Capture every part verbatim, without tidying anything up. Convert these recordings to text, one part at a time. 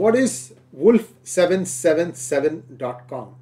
What is wolf seven seven seven dot com?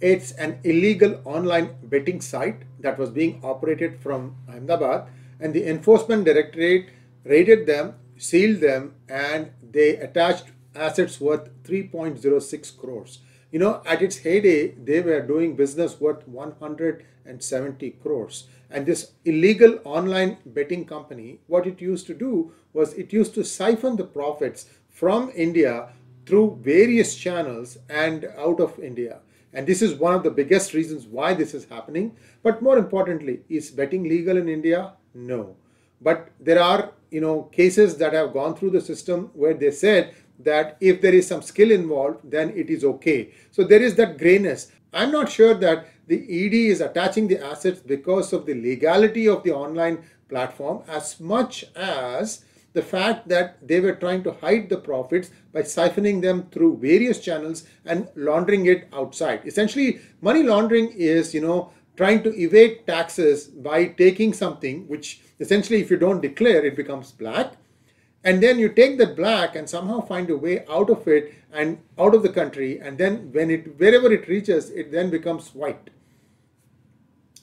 It's an illegal online betting site that was being operated from Ahmedabad, and the Enforcement Directorate raided them, sealed them, and they attached assets worth three point zero six crores. You know, at its heyday, they were doing business worth one hundred seventy crores. And this illegal online betting company, what it used to do was it used to siphon the profits from India through various channels and out of India. And this is one of the biggest reasons why this is happening. But more importantly, is betting legal in India? No. But there are, you know, cases that have gone through the system where they said that if there is some skill involved, then it is okay. So there is that grayness. I'm not sure that the E D is attaching the assets because of the legality of the online platform as much as the fact that they were trying to hide the profits by siphoning them through various channels and laundering it outside. Essentially, money laundering is, you know, trying to evade taxes by taking something which essentially, if you don't declare, it becomes black. And then you take that black and somehow find a way out of it and out of the country. And then when it, wherever it reaches, it then becomes white.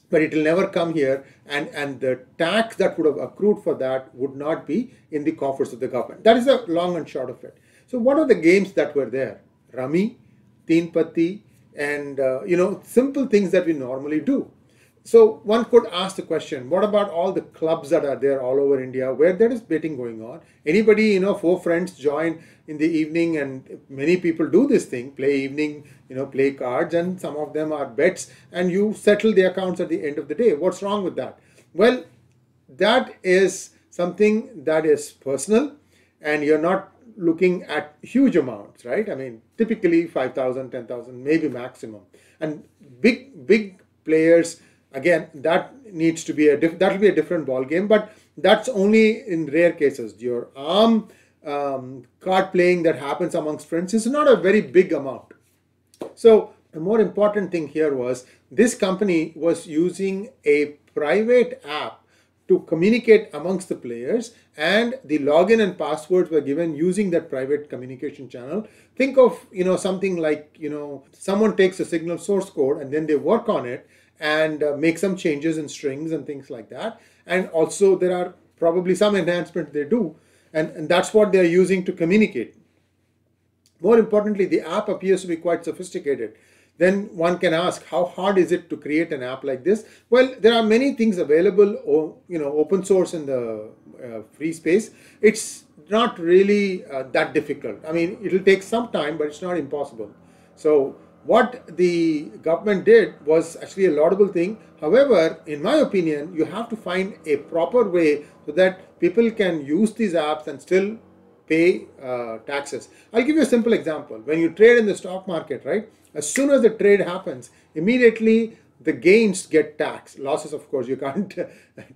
But it will never come here, and, and the tax that would have accrued for that would not be in the coffers of the government. That is the long and short of it. So what are the games that were there? Rummy, Teen Patti, and uh, you know, simple things that we normally do. So one could ask the question, what about all the clubs that are there all over India where there is betting going on? Anybody, you know, four friends join in the evening, and many people do this thing, play evening, you know, play cards, and some of them are bets, and you settle the accounts at the end of the day. What's wrong with that? Well, that is something that is personal, and you're not looking at huge amounts, right? I mean, typically five thousand, ten thousand, maybe maximum. And big, big players, again, that needs to be a diff that will be a different ball game, but that's only in rare cases. Your arm um, card playing that happens amongst friends is not a very big amount. So the more important thing here was this company was using a private app to communicate amongst the players, and the login and passwords were given using that private communication channel. Think of, you know, something like, you know, someone takes a signal source code and then they work on it and uh, make some changes in strings and things like that. And also there are probably some enhancements they do, and, and that's what they're using to communicate. More importantly, the app appears to be quite sophisticated. Then one can ask, how hard is it to create an app like this? Well, there are many things available, or, you know, open source in the uh, free space. It's not really uh, that difficult. I mean, it'll take some time, but it's not impossible. So what the government did was actually a laudable thing. However, in my opinion, you have to find a proper way so that people can use these apps and still pay uh, taxes. I'll give you a simple example. When you trade in the stock market, right? As soon as the trade happens, immediately the gains get taxed. Losses, of course, you can't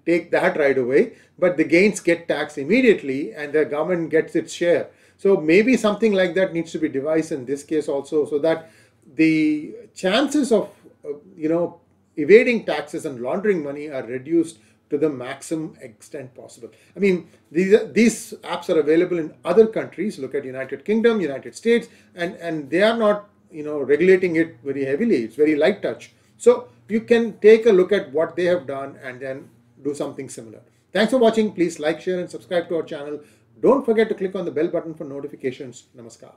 take that right away, but the gains get taxed immediately and the government gets its share. So maybe something like that needs to be devised in this case also, so that the chances of, you know, evading taxes and laundering money are reduced to the maximum extent possible. I mean, these, these apps are available in other countries. Look at United Kingdom, United States, and, and they are not, you know, regulating it very heavily. It's very light touch. So you can take a look at what they have done and then do something similar. Thanks for watching. Please like, share, and subscribe to our channel. Don't forget to click on the bell button for notifications. Namaskar.